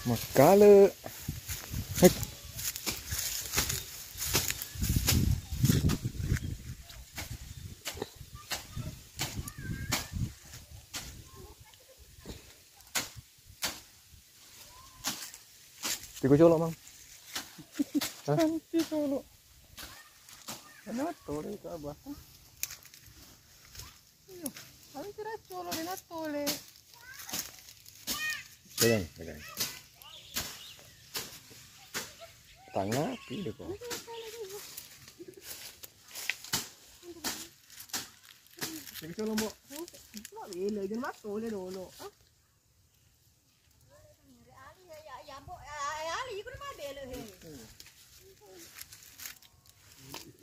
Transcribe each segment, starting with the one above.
Maskale. Hek. Tiku colok, Mang. Hah? Tiku colok. Kenapa tole itu abah? Iya, kami kira colok ini tole. Pegang, pegang. Tangan pilih kok. Jadi kalau mau, nggak boleh jadi masuk le dulu. Ya, bu, ali itu mana belu he?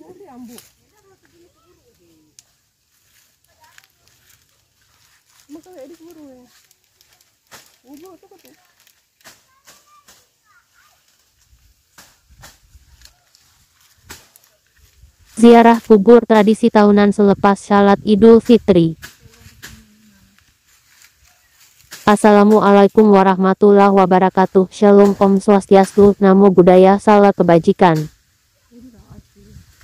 Nanti ambu. Masa ada kubur he? Ubah tu kau tu. Ziarah kubur tradisi tahunan selepas salat Idul Fitri. Assalamualaikum warahmatullahi wabarakatuh. Shalom Om Swastiastu, Namo Buddhaya, Salam Kebajikan.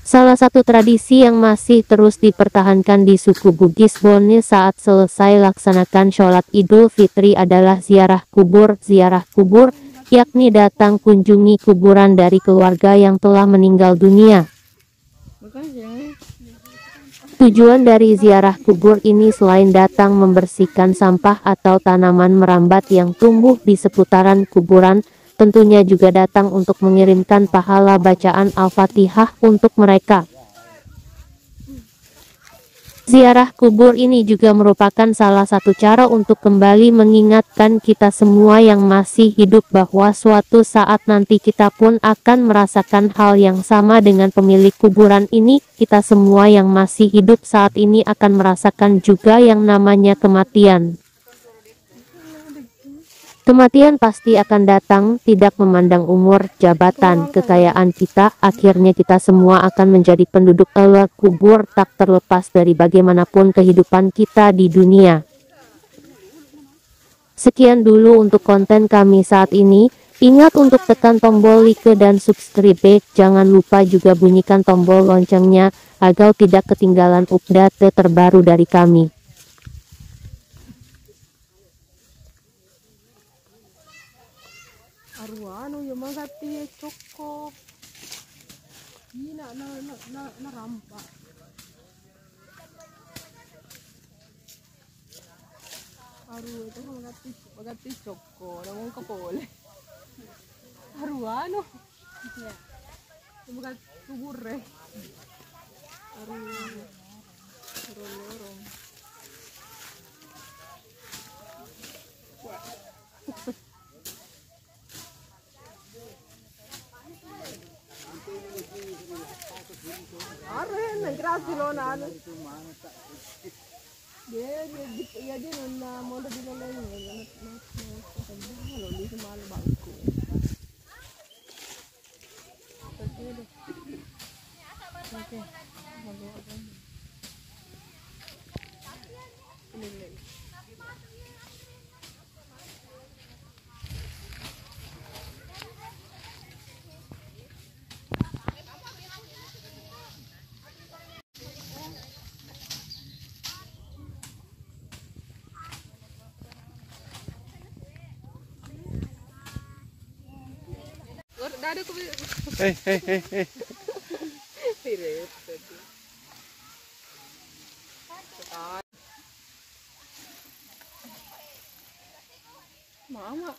Salah satu tradisi yang masih terus dipertahankan di suku Bugis Bone saat selesai laksanakan sholat Idul Fitri adalah ziarah kubur. Ziarah kubur yakni datang kunjungi kuburan dari keluarga yang telah meninggal dunia. Tujuan dari ziarah kubur ini selain datang membersihkan sampah atau tanaman merambat yang tumbuh di seputaran kuburan, tentunya juga datang untuk mengirimkan pahala bacaan Al-Fatihah untuk mereka. Ziarah kubur ini juga merupakan salah satu cara untuk kembali mengingatkan kita semua yang masih hidup bahwa suatu saat nanti kita pun akan merasakan hal yang sama dengan pemilik kuburan ini. Kita semua yang masih hidup saat ini akan merasakan juga yang namanya kematian. Kematian pasti akan datang, tidak memandang umur, jabatan, kekayaan kita. Akhirnya kita semua akan menjadi penduduk alam kubur, tak terlepas dari bagaimanapun kehidupan kita di dunia. Sekian dulu untuk konten kami saat ini. Ingat untuk tekan tombol like dan subscribe. Jangan lupa juga bunyikan tombol loncengnya agar tidak ketinggalan update terbaru dari kami. Aruano ya magati cokok ini na rampa aru itu magati cokok namun kapole aruano ya magati kuburre aru lorong Hei. Mama.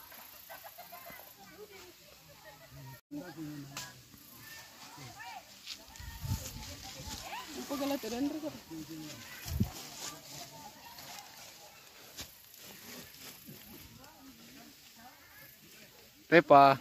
Tepa.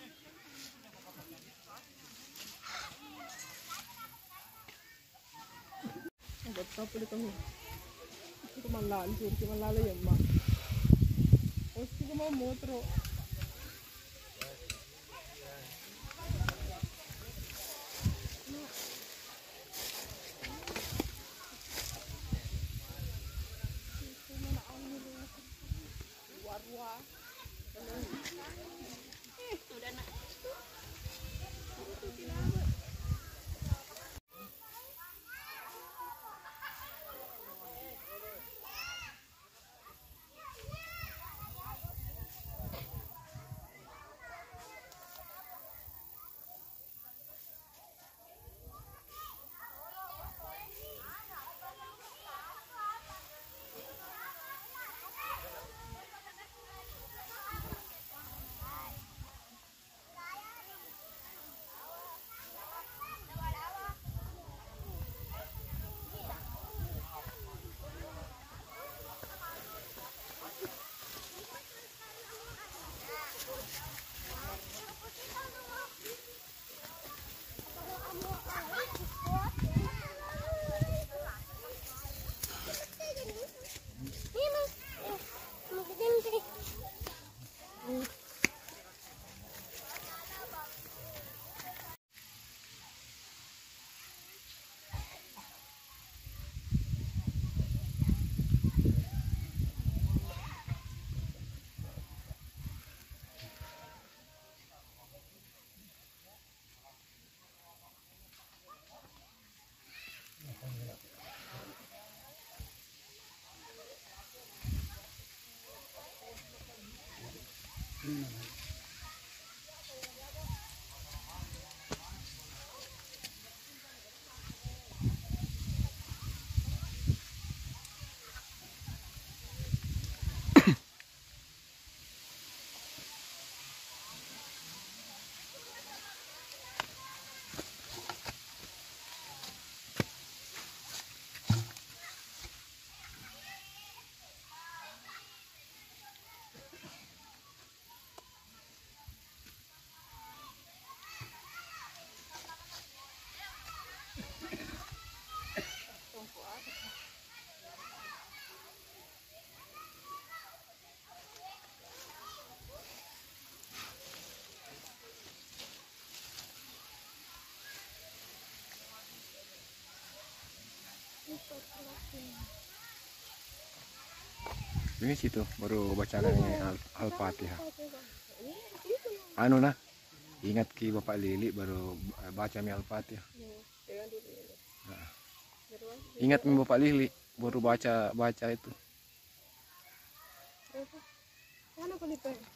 Ini situ baru bacaan Al-Fatihah. Anu nah, ingat ki Bapak Lili baru baca mi Al-Fatihah. Nah. Ingat mi Bapak Lili baru baca itu. Mana